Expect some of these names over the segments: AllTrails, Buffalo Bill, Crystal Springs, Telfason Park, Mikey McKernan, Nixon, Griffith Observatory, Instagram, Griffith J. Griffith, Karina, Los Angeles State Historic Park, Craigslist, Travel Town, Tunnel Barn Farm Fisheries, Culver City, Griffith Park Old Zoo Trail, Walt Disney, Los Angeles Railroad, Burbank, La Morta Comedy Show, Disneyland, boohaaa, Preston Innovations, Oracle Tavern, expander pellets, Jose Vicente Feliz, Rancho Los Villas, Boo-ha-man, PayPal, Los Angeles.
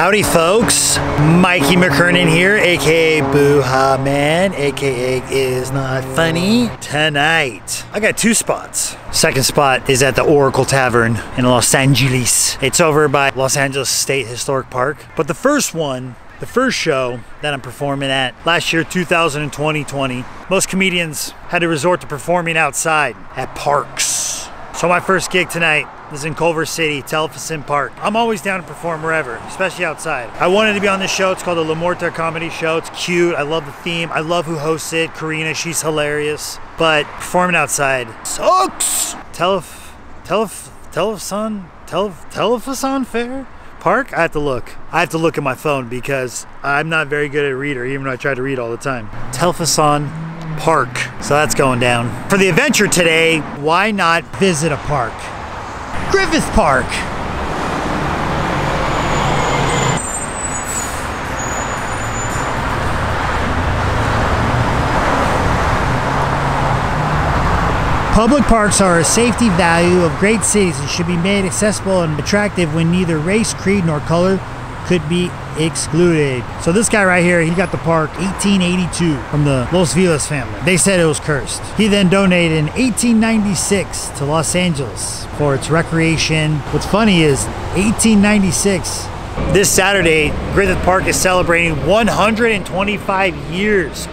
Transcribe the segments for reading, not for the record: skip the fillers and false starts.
Howdy folks, Mikey McKernan here, aka Boo-ha-man, aka is not funny. Tonight, I got two spots. Second spot is at the Oracle Tavern in Los Angeles. It's over by Los Angeles State Historic Park. But the first one, the first show that I'm performing at last year, 2020, most comedians had to resort to performing outside at parks. So my first gig tonight is in Culver City, Telfason Park. I'm always down to perform wherever, especially outside. I wanted to be on this show. It's called the La Morta Comedy Show. It's cute. I love the theme. I love who hosts it, Karina. She's hilarious. But performing outside sucks. Telfason Fair? Park? I have to look. I have to look at my phone because I'm not very good at reader, even though I try to read all the time. Telfason Park. So that's going down. For the adventure today, why not visit a park? Griffith Park. Public parks are a safety value of great cities and should be made accessible and attractive when neither race, creed, nor color could be excluded. So this guy right here, he got the park 1882 from the Los Villas family. They said it was cursed. He then donated in 1896 to Los Angeles for its recreation. What's funny is 1896. This Saturday, Griffith Park is celebrating 125 years.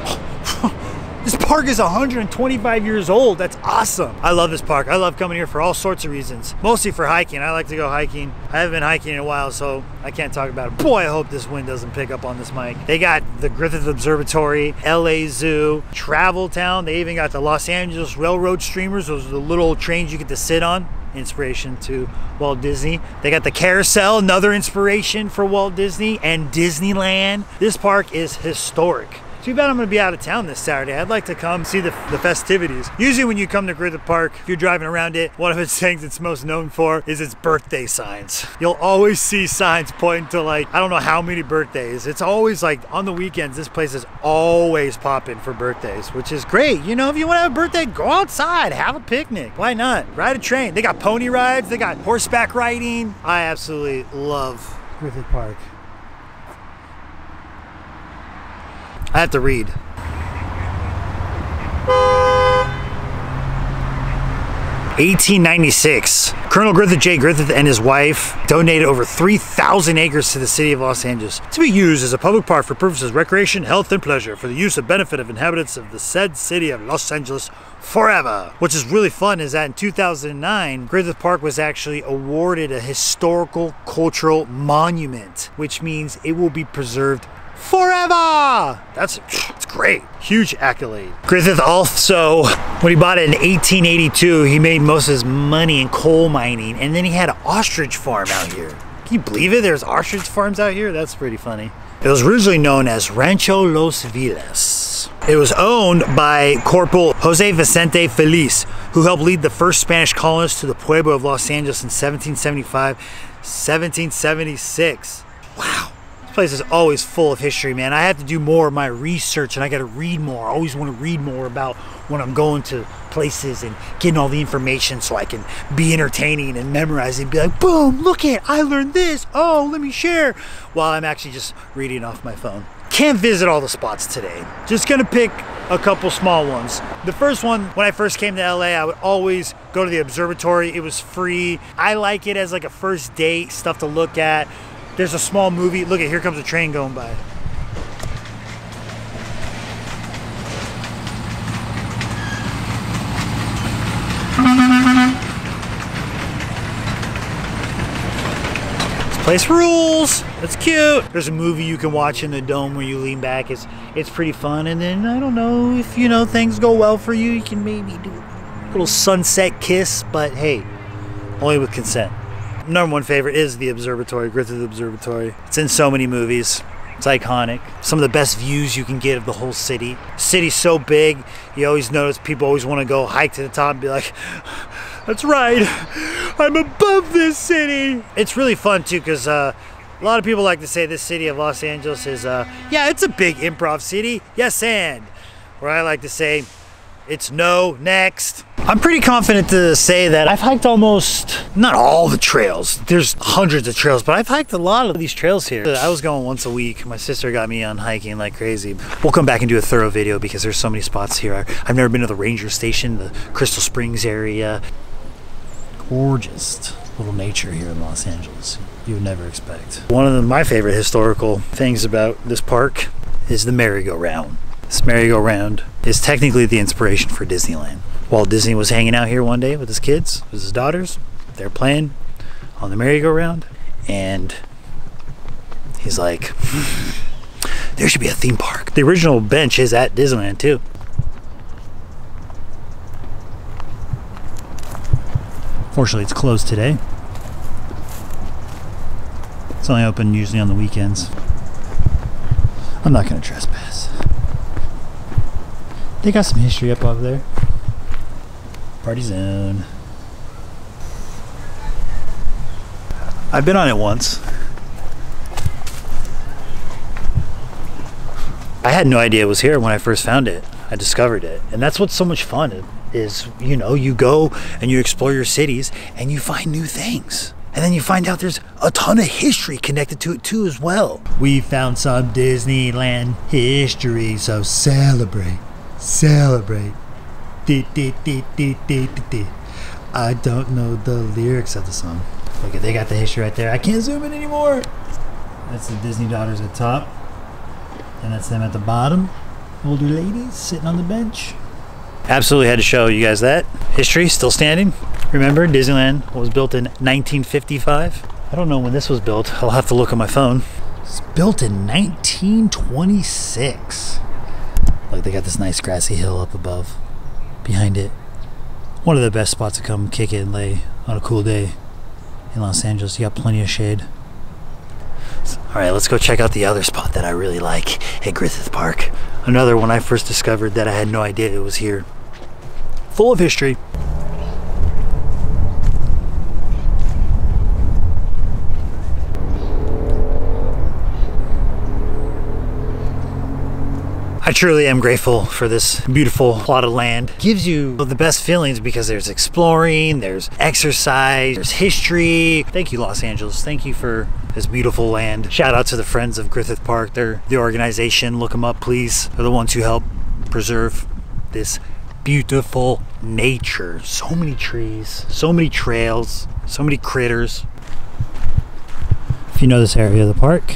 This park is 125 years old. That's awesome. I love this park. I love coming here for all sorts of reasons. Mostly for hiking. I like to go hiking. I haven't been hiking in a while, so I can't talk about it. Boy, I hope this wind doesn't pick up on this mic. They got the Griffith Observatory, LA Zoo, Travel Town. They even got the Los Angeles Railroad streamers. Those are the little trains you get to sit on. Inspiration to Walt Disney. They got the carousel, another inspiration for Walt Disney, and Disneyland. This park is historic. Too bad I'm gonna be out of town this Saturday. I'd like to come see the festivities. Usually when you come to Griffith Park, if you're driving around it, one of its things it's most known for is its birthday signs. You'll always see signs pointing to, like, I don't know how many birthdays. It's always like on the weekends, this place is always popping for birthdays, which is great. You know, if you wanna have a birthday, go outside, have a picnic. Why not? Ride a train. They got pony rides, they got horseback riding. I absolutely love Griffith Park. I have to read. (1896) Colonel Griffith J. Griffith and his wife donated over 3,000 acres to the city of Los Angeles to be used as a public park for purposes of recreation, health, and pleasure for the use and benefit of inhabitants of the said city of Los Angeles forever. What's is really fun is that in 2009, Griffith Park was actually awarded a historical cultural monument, which means it will be preserved forever. That's great. Huge accolade. Griffith also, when he bought it in 1882, he made most of his money in coal mining, and then he had an ostrich farm out here. Can you believe it? There's ostrich farms out here? That's pretty funny. It was originally known as Rancho Los Villas. It was owned by Corporal Jose Vicente Feliz, who helped lead the first Spanish colonists to the Pueblo of Los Angeles in 1775, 1776. Wow. This place is always full of history, man. I have to do more of my research and I got to read more. I always want to read more about when I'm going to places and getting all the information so I can be entertaining and memorize it and be like, boom, look it, I learned this. Oh, let me share. While I'm actually just reading off my phone. Can't visit all the spots today. Just gonna pick a couple small ones. The first one, when I first came to LA, I would always go to the observatory. It was free. I like it as like a first date, stuff to look at. There's a small movie. Look at, here comes a train going by. This place rules. It's cute. There's a movie you can watch in the dome where you lean back. It's pretty fun. And then I don't know if, you know, things go well for you, you can maybe do a little sunset kiss. But hey, only with consent. Number one favorite is the observatory, Griffith Observatory. It's in so many movies. It's iconic. Some of the best views you can get of the whole city. City's so big, you always notice people always want to go hike to the top and be like, that's right, I'm above this city. It's really fun too, because a lot of people like to say this city of Los Angeles is, yeah, it's a big improv city. Yes, and. Where I like to say, it's no, next. I'm pretty confident to say that I've hiked almost, not all the trails, there's hundreds of trails, but I've hiked a lot of these trails here. I was going once a week. My sister got me on hiking like crazy. We'll come back and do a thorough video because there's so many spots here. I've never been to the ranger station, the Crystal Springs area. Gorgeous little nature here in Los Angeles. You would never expect. One of my favorite historical things about this park is the merry-go-round. This merry-go-round is technically the inspiration for Disneyland. Walt Disney was hanging out here one day with his kids, with his daughters. They're playing on the merry-go-round and he's like, there should be a theme park. The original bench is at Disneyland too. Fortunately, it's closed today. It's only open usually on the weekends. I'm not gonna trespass. They got some history up over there. Party zone. I've been on it once. I had no idea it was here when I first found it. I discovered it, and that's what's so much fun is, you know, you go and you explore your cities and you find new things. And then you find out there's a ton of history connected to it too as well. We found some Disneyland history, so celebrate, celebrate. I don't know the lyrics of the song. Look, they got the history right there. I can't zoom in anymore. That's the Disney daughters at the top. And that's them at the bottom. Older ladies sitting on the bench. Absolutely had to show you guys that. History still standing. Remember, Disneyland was built in 1955. I don't know when this was built. I'll have to look on my phone. It's built in 1926. Look, they got this nice grassy hill up above behind it. One of the best spots to come kick it and lay on a cool day in Los Angeles. You got plenty of shade. All right, let's go check out the other spot that I really like at Griffith Park. Another one I first discovered that I had no idea it was here. Full of history. I truly am grateful for this beautiful plot of land. Gives you the best feelings because there's exploring, there's exercise, there's history. Thank you, Los Angeles. Thank you for this beautiful land. Shout out to the Friends of Griffith Park. They're the organization. Look them up, please. They're the ones who help preserve this beautiful nature. So many trees, so many trails, so many critters. If you know this area of the park,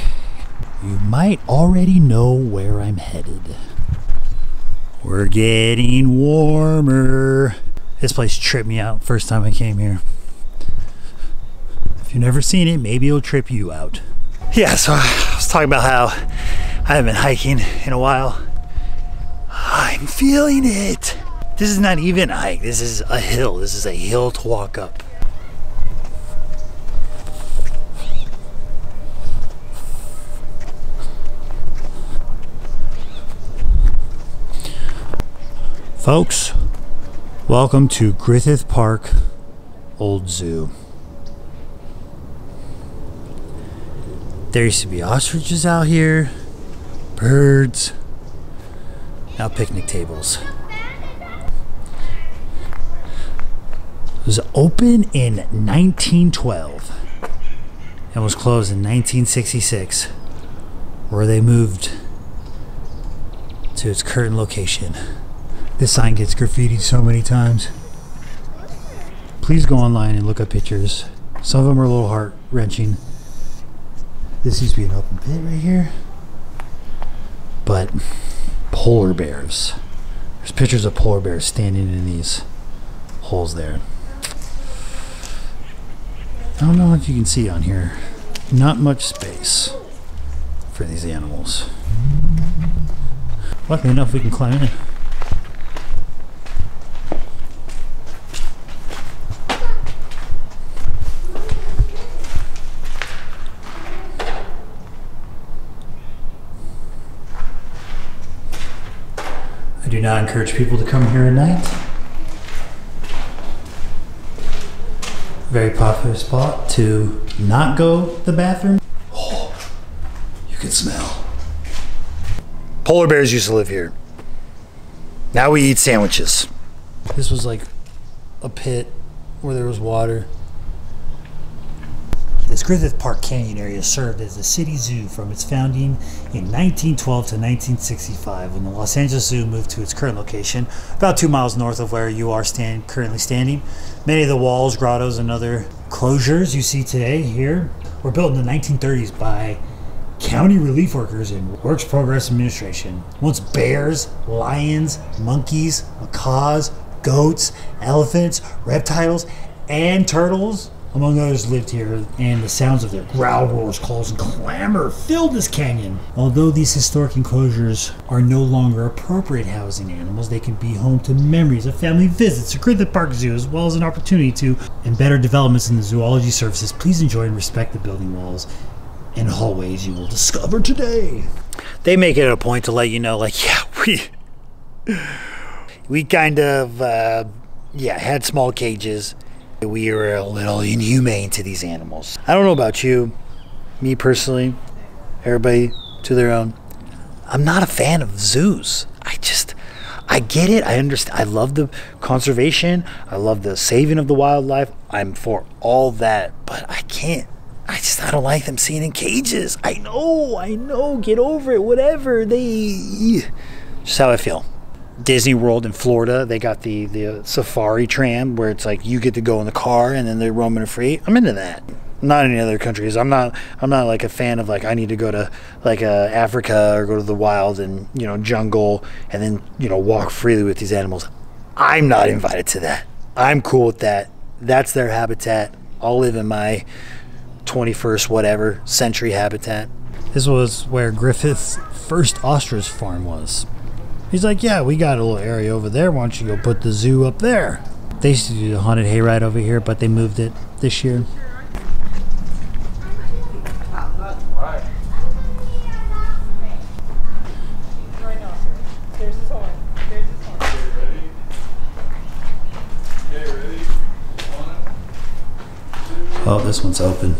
you might already know where I'm headed. We're getting warmer. This place tripped me out first time I came here. If you've never seen it, maybe it'll trip you out. Yeah, so I was talking about how I haven't been hiking in a while. I'm feeling it. This is not even a hike. This is a hill. This is a hill to walk up. Folks, welcome to Griffith Park Old Zoo. There used to be ostriches out here, birds, now picnic tables. It was open in 1912 and was closed in 1966, where they moved to its current location. This sign gets graffitied so many times. Please go online and look up pictures. Some of them are a little heart-wrenching. This used to be an open pit right here. But polar bears. There's pictures of polar bears standing in these holes there. I don't know if you can see on here. Not much space for these animals. Luckily enough, we can climb in. Do not encourage people to come here at night. Very popular spot to not go to the bathroom. Oh, you can smell. Polar bears used to live here. Now we eat sandwiches. This was like a pit where there was water. This Griffith Park Canyon area served as a city zoo from its founding in 1912 to 1965 when the Los Angeles Zoo moved to its current location, about 2 miles north of where you are currently standing. Many of the walls, grottos, and other closures you see today here were built in the 1930s by county relief workers and Works Progress Administration. Once bears, lions, monkeys, macaws, goats, elephants, reptiles, and turtles, among others, lived here, and the sounds of their growl, roars, calls, and clamor filled this canyon. Although these historic enclosures are no longer appropriate housing animals, they can be home to memories of family visits to Griffith Park Zoo, as well as an opportunity to and better developments in the zoology services. Please enjoy and respect the building walls and hallways you will discover today. They make it a point to let you know, like, yeah, we kind of, yeah, had small cages. We were a little inhumane to these animals. I don't know about you, me personally, everybody to their own. I'm not a fan of zoos. I get it, I understand. I love the conservation, I love the saving of the wildlife. I'm for all that, but I can't. I don't like them seen in cages. I know, get over it, whatever. Just how I feel. Disney World in Florida, they got the safari tram where it's like you get to go in the car and then they're roaming free. I'm into that. Not any other countries. I'm not like a fan of like I need to go to like Africa or go to the wild and jungle and then walk freely with these animals. I'm not invited to that. I'm cool with that. That's their habitat. I'll live in my 21st whatever century habitat. This was where Griffith's first ostrich farm was. He's like, yeah, we got a little area over there. Why don't you go put the zoo up there? They used to do the haunted hayride over here, but they moved it this year. Oh, this one's open.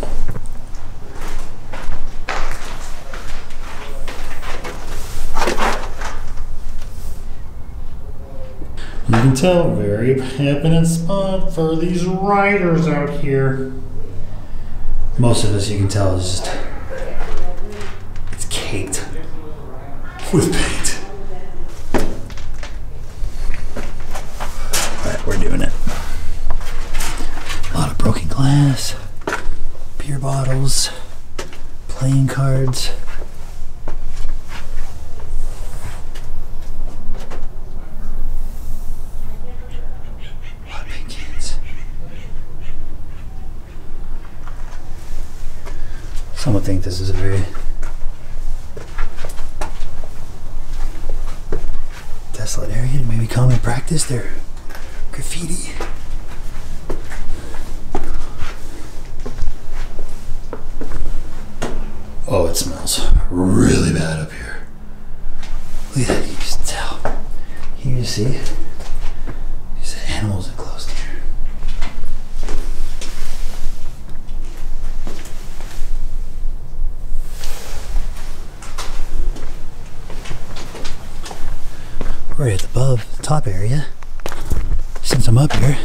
You can tell, very happening spot for these riders out here. Most of this, you can tell, is just, it's caked with paint. All right, we're doing it. A lot of broken glass, beer bottles, playing cards. Some would think this is a very desolate area to maybe come and practice their graffiti. Oh, it smells really bad up here. Look at that, you can just tell. You can see these animals enclosed here. We're at the above the top area. Since I'm up here,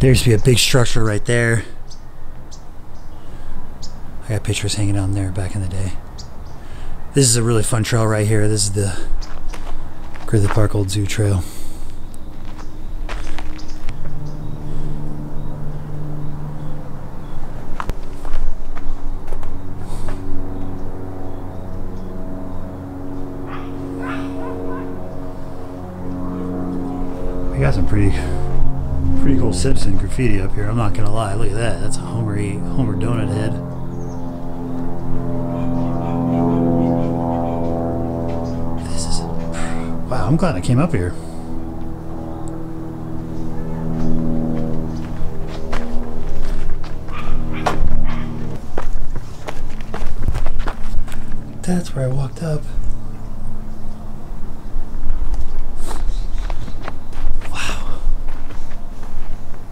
there used to be a big structure right there. I got pictures hanging on there back in the day. This is a really fun trail right here. This is the Griffith Park Old Zoo Trail. We got some pretty cool Simpson graffiti up here, I'm not gonna lie. Look at that, that's a Homer donut head. This is, wow, I'm glad I came up here. That's where I walked up.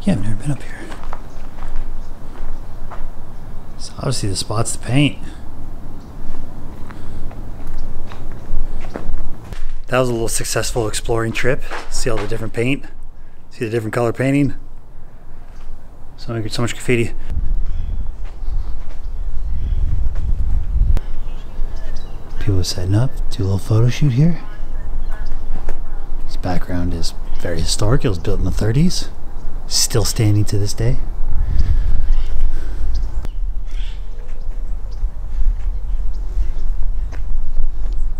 Yeah, I've never been up here. So obviously the spot's to paint. That was a little successful exploring trip. See all the different paint. See the different color painting. So much graffiti. People are setting up, do a little photo shoot here. This background is very historic. It was built in the 30s. Still standing to this day.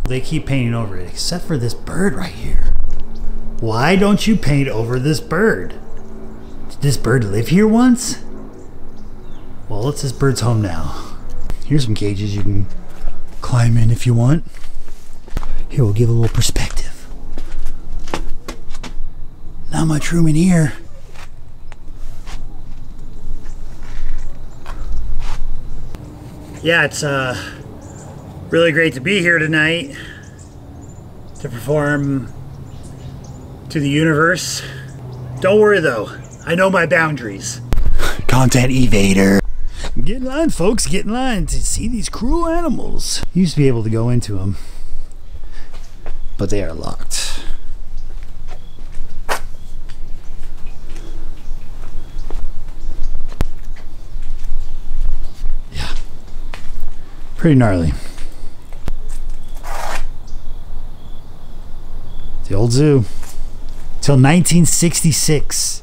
They keep painting over it, except for this bird right here. Why don't you paint over this bird? Did this bird live here once? Well, it's this bird's home now. Here's some cages you can climb in if you want. Here, we'll give a little perspective. Not much room in here. Yeah, it's really great to be here tonight to perform to the universe. Don't worry though, I know my boundaries. Content evader. Get in line, folks, get in line to see these cruel animals. You used to be able to go into them, but they are locked. Yeah, pretty gnarly. The old zoo, till 1966.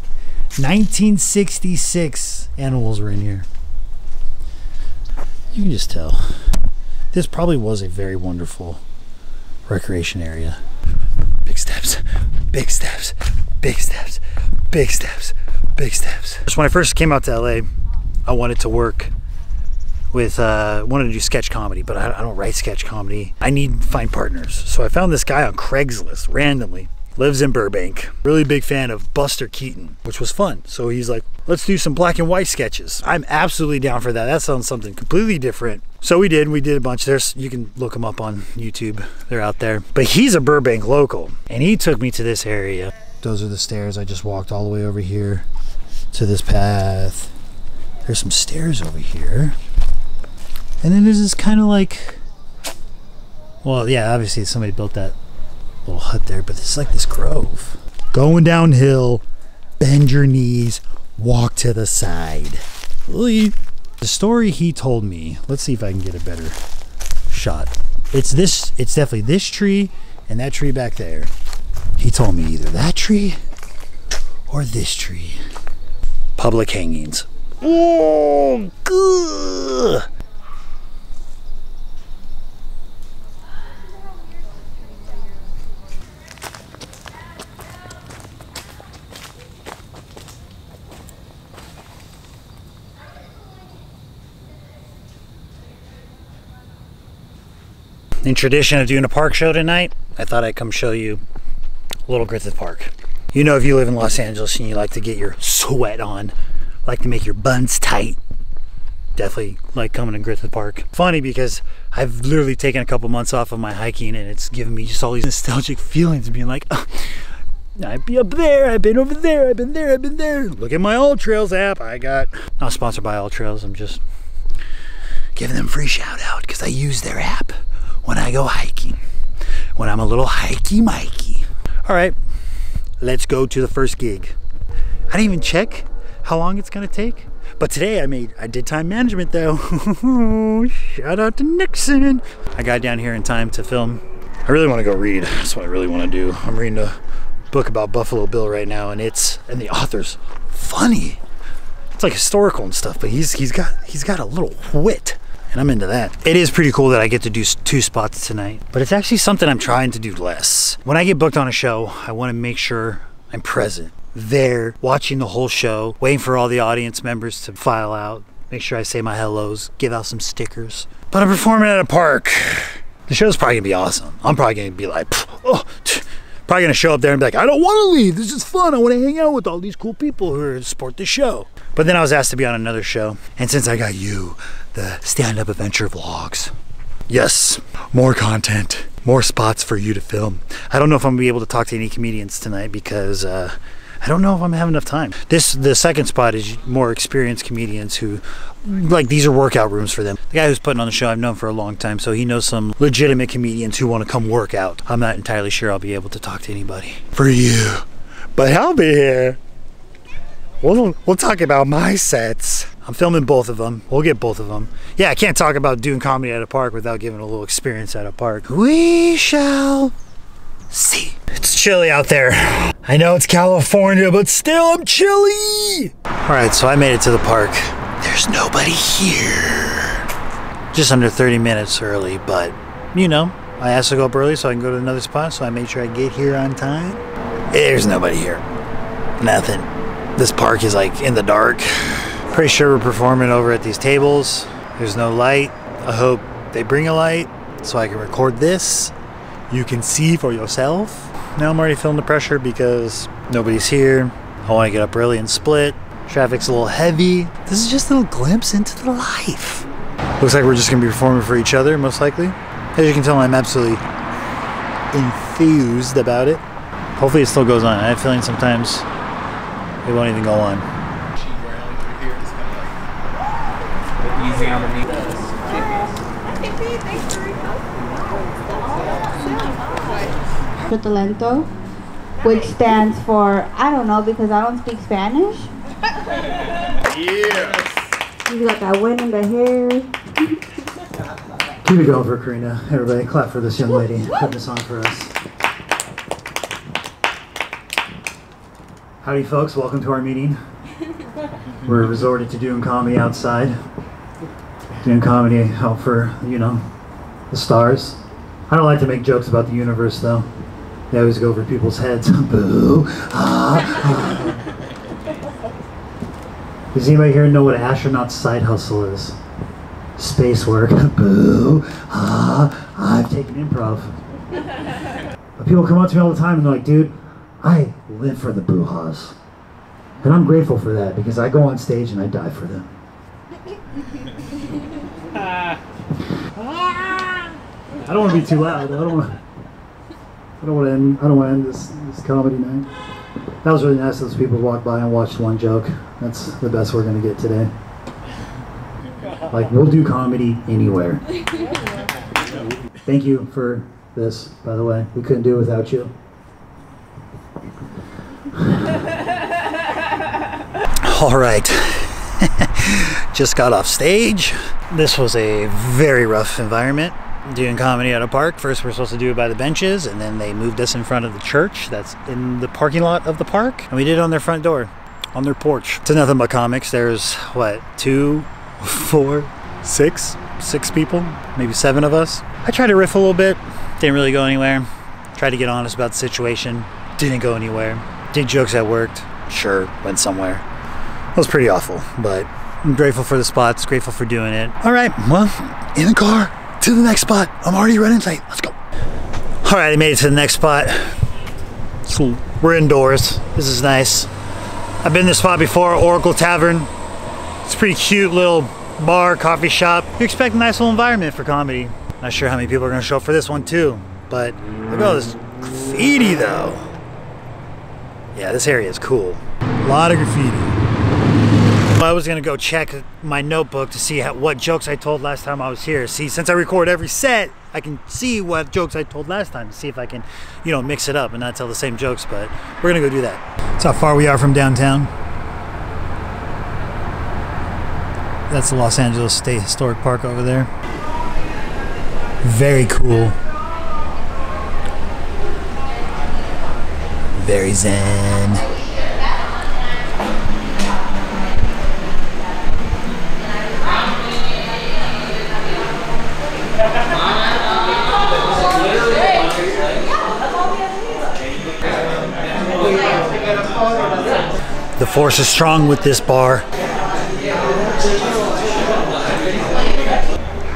1966 animals were in here. You can just tell. This probably was a very wonderful recreation area. Big steps, big steps, big steps, big steps, big steps. When I first came out to LA, I wanted to work with, wanted to do sketch comedy, but I don't write sketch comedy. I need to find partners. So I found this guy on Craigslist randomly. Lives in Burbank. Really big fan of Buster Keaton, which was fun. So he's like, let's do some black and white sketches. I'm absolutely down for that. That sounds something completely different. So we did. We did a bunch. There's, you can look them up on YouTube. They're out there. But he's a Burbank local, and he took me to this area. Those are the stairs. I just walked all the way over here to this path. There's some stairs over here. And then there's this kind of like, well, yeah, obviously somebody built that little hut there, but it's like this grove. Going downhill, bend your knees, walk to the side. The story he told me, let's see if I can get a better shot. It's this, it's definitely this tree and that tree back there. He told me either that tree or this tree. Public hangings. Oh, good. In tradition of doing a park show tonight, I thought I'd come show you Little Griffith Park. You know, if you live in Los Angeles and you like to get your sweat on, like to make your buns tight, definitely like coming to Griffith Park. Funny because I've literally taken a couple months off of my hiking and it's given me just all these nostalgic feelings of being like, oh, I'd be up there, I've been over there, I've been there, I've been there. Look at my AllTrails app I got. Not sponsored by AllTrails, I'm just giving them free shout out because I use their app when I go hiking, when I'm a little hikey-mikey. All right, let's go to the first gig. I didn't even check how long it's gonna take, but today I did time management though. Shout out to Nixon. I got down here in time to film. I really wanna go read, that's what I really wanna do. I'm reading a book about Buffalo Bill right now and the author's funny. It's like historical and stuff, but he's got a little wit. And I'm into that. It is pretty cool that I get to do two spots tonight, but it's actually something I'm trying to do less. When I get booked on a show, I want to make sure I'm present there, watching the whole show, waiting for all the audience members to file out, make sure I say my hellos, give out some stickers. But I'm performing at a park. The show's probably gonna be awesome. I'm probably gonna be like, oh, probably gonna show up there and be like, I don't want to leave, this is fun, I want to hang out with all these cool people who are support the show. But then I was asked to be on another show, and since I got you, the stand-up adventure vlogs. Yes, more content, more spots for you to film. I don't know if I'm gonna be able to talk to any comedians tonight because I don't know if I'm having enough time. The second spot is more experienced comedians who, like, these are workout rooms for them. The guy who's putting on the show I've known for a long time, so he knows some legitimate comedians who want to come work out. I'm not entirely sure I'll be able to talk to anybody. For you. But I'll be here. We'll talk about my sets. I'm filming both of them. We'll get both of them. Yeah, I can't talk about doing comedy at a park without giving a little experience at a park. We shall see. It's chilly out there. I know it's California, but still I'm chilly. All right, so I made it to the park. There's nobody here. Just under 30 minutes early, but you know, I asked to go up early so I can go to another spot, so I made sure I get here on time. There's nobody here. Nothing. This park is like in the dark. Pretty sure we're performing over at these tables. There's no light. I hope they bring a light so I can record this. You can see for yourself. Now I'm already feeling the pressure because nobody's here. I want to get up early and split. Traffic's a little heavy. This is just a little glimpse into the life. Looks like we're just gonna be performing for each other, most likely. As you can tell, I'm absolutely enthused about it. Hopefully it still goes on. I have a feeling sometimes it won't even go on. Talento, which stands for, I don't know, because I don't speak Spanish. Yes. You got that wind in the hair. Keep it going for Karina. Everybody clap for this young lady. Put this on for us. Howdy folks, welcome to our meeting. We're resorted to doing comedy outside. Doing comedy out for, you know, the stars. I don't like to make jokes about the universe though. They always go over people's heads. Boo. Does anybody here know what an astronaut's side hustle is? Space work. Boo. I've taken improv. But people come up to me all the time and they're like, dude, I live for the boo-has. And I'm grateful for that because I go on stage and I die for them. I don't want to be too loud. I don't want to end this comedy night. That was really nice. Those people walked by and watched one joke. That's the best we're gonna get today. Like, we'll do comedy anywhere. Thank you for this, by the way. We couldn't do it without you. All right. Just got off stage. This was a very rough environment. Doing comedy at a park. First we're supposed to do it by the benches, and then they moved us in front of the church that's in the parking lot of the park, and we did it on their front door, on their porch. It's nothing but comics. There's what, 2, 4, 6 people, maybe 7 of us. I tried to riff a little bit, didn't really go anywhere. Tried to get honest about the situation, didn't go anywhere. Did jokes that worked, sure, went somewhere. That was pretty awful, but I'm grateful for the spots, grateful for doing it. All right, well, in the car to the next spot. I'm already running late. Let's go. All right, I made it to the next spot. So we're indoors. This is nice. I've been to this spot before, Oracle Tavern. It's a pretty cute little bar, coffee shop. You expect a nice little environment for comedy. Not sure how many people are gonna show up for this one too, but look at all this graffiti though. Yeah, this area is cool. A lot of graffiti. I was gonna go check my notebook to see what jokes I told last time I was here. See, since I record every set, I can see what jokes I told last time to see if I can, you know, mix it up and not tell the same jokes, but we're gonna go do that. That's how far we are from downtown. That's the Los Angeles State Historic Park over there. Very cool. Very zen. The force is strong with this bar.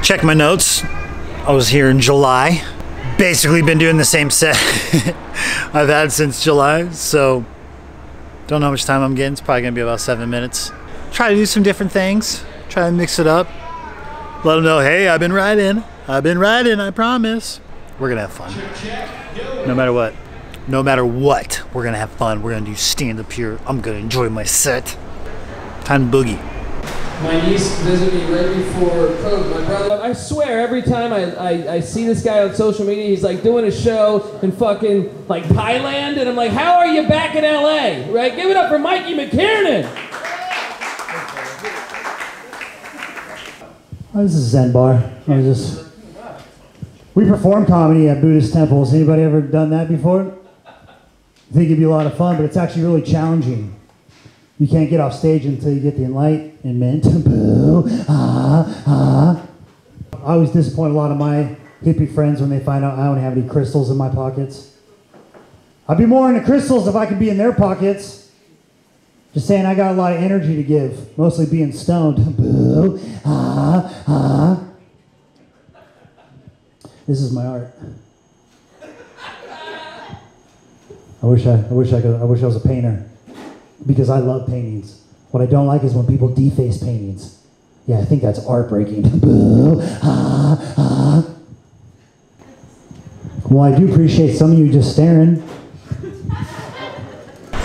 Check my notes. I was here in July. Basically been doing the same set I've had since July, so don't know how much time I'm getting. It's probably gonna be about 7 minutes. Try to do some different things. Try to mix it up. Let them know, hey, I've been riding. I've been riding, I promise. We're gonna have fun, no matter what. No matter what, we're gonna have fun. We're gonna do stand-up here. I'm gonna enjoy my set. Time to boogie. My niece visited me right before COVID. My brother, I swear, every time I see this guy on social media, he's like doing a show in fucking like Thailand, and I'm like, how are you back in LA? Right? Give it up for Mikey McKernan. Oh, this is a Zen bar. I was just... We perform comedy at Buddhist temples. Anybody ever done that before? I think it'd be a lot of fun, but it's actually really challenging. You can't get off stage until you get the enlightenment. Boo, ah, ah. I always disappoint a lot of my hippie friends when they find out I don't have any crystals in my pockets. I'd be more into crystals if I could be in their pockets. Just saying, I got a lot of energy to give, mostly being stoned. Boo, ah, ah. This is my art. I wish I was a painter. Because I love paintings. What I don't like is when people deface paintings. Yeah, I think that's art-breaking. Boo, ah, ah. Well, I do appreciate some of you just staring.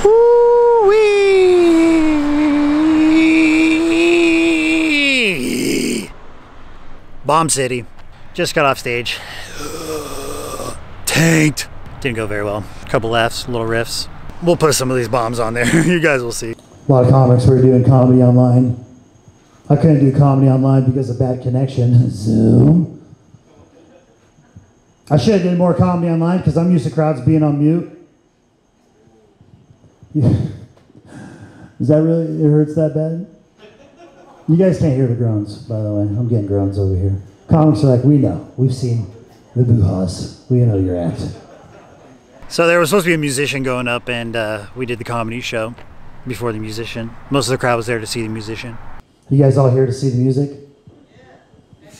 Woo-wee! Bomb City. Just got off stage. Tanked. Didn't go very well. A couple laughs, little riffs. We'll put some of these bombs on there. You guys will see. A lot of comics were doing comedy online. I couldn't do comedy online because of bad connection. Zoom. I should have done more comedy online because I'm used to crowds being on mute. Is that really, it hurts that bad? You guys can't hear the groans, by the way. I'm getting groans over here. Comics are like, we know. We've seen the boo-haws. We know your act. So there was supposed to be a musician going up, and we did the comedy show before the musician. Most of the crowd was there to see the musician. You guys all here to see the music? Yeah.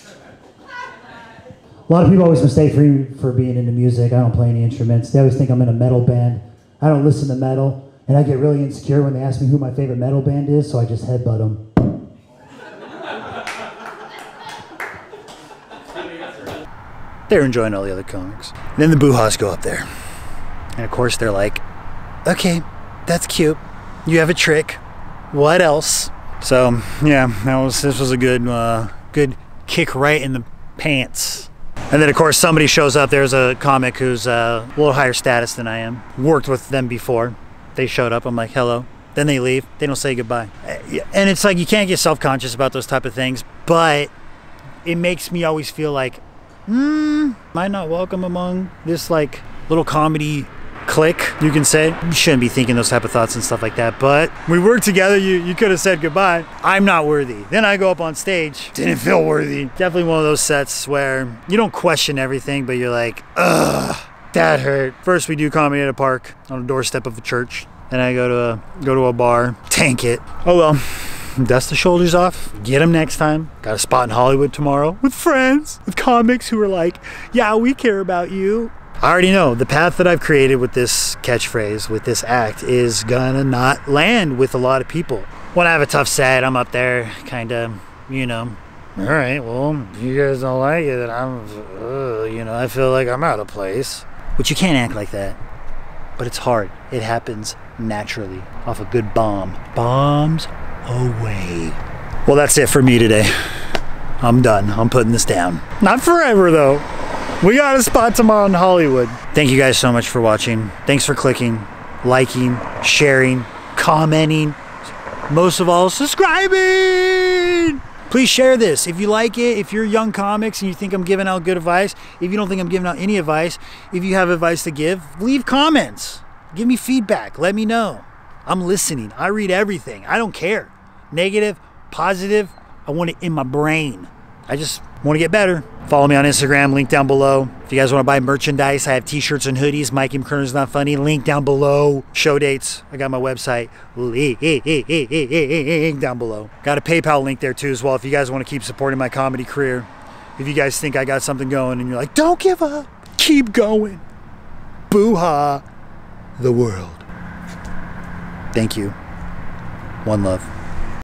A lot of people always mistake me for being into music. I don't play any instruments. They always think I'm in a metal band. I don't listen to metal, and I get really insecure when they ask me who my favorite metal band is, so I just headbutt them. They're enjoying all the other comics. And then the boo-haws go up there. And of course they're like, okay, that's cute. You have a trick. What else? So yeah, this was a good kick right in the pants. And then of course somebody shows up. There's a comic who's a little higher status than I am. Worked with them before. They showed up. I'm like, hello. Then they leave. They don't say goodbye. And it's like you can't get self-conscious about those type of things, but it makes me always feel like, am I not welcome among this like little comedy click, you can say. You shouldn't be thinking those type of thoughts and stuff like that, but we worked together. You could have said goodbye. I'm not worthy. Then I go up on stage. Didn't feel worthy. Definitely one of those sets where you don't question everything, but you're like, ugh, that hurt. First we do comedy at a park on a doorstep of a church. Then I go to a bar, tank it. Oh well. Dust the shoulders off, get them next time. Got a spot in Hollywood tomorrow with friends, with comics who are like, yeah, we care about you. I already know the path that I've created with this catchphrase, with this act, is gonna not land with a lot of people. When I have a tough set, I'm up there, kinda, you know, all right, well, you guys don't like it, and I'm, you know, I feel like I'm out of place. But you can't act like that, but it's hard. It happens naturally off a good bomb. Bombs away. Well, that's it for me today. I'm done. I'm putting this down. Not forever, though. We got a spot tomorrow in Hollywood. Thank you guys so much for watching. Thanks for clicking, liking, sharing, commenting. Most of all, subscribing. Please share this. If you like it, if you're young comics and you think I'm giving out good advice, if you don't think I'm giving out any advice, if you have advice to give, leave comments. Give me feedback. Let me know. I'm listening. I read everything. I don't care. Negative, positive. I want it in my brain. I just want to get better. Follow me on Instagram, link down below. If you guys want to buy merchandise, I have t-shirts and hoodies. Mikey McKernan's Not Funny, link down below. Show dates, I got my website, link down below. Got a PayPal link there too as well if you guys want to keep supporting my comedy career. If you guys think I got something going and you're like, don't give up, keep going. Boo-ha the world. Thank you. One love.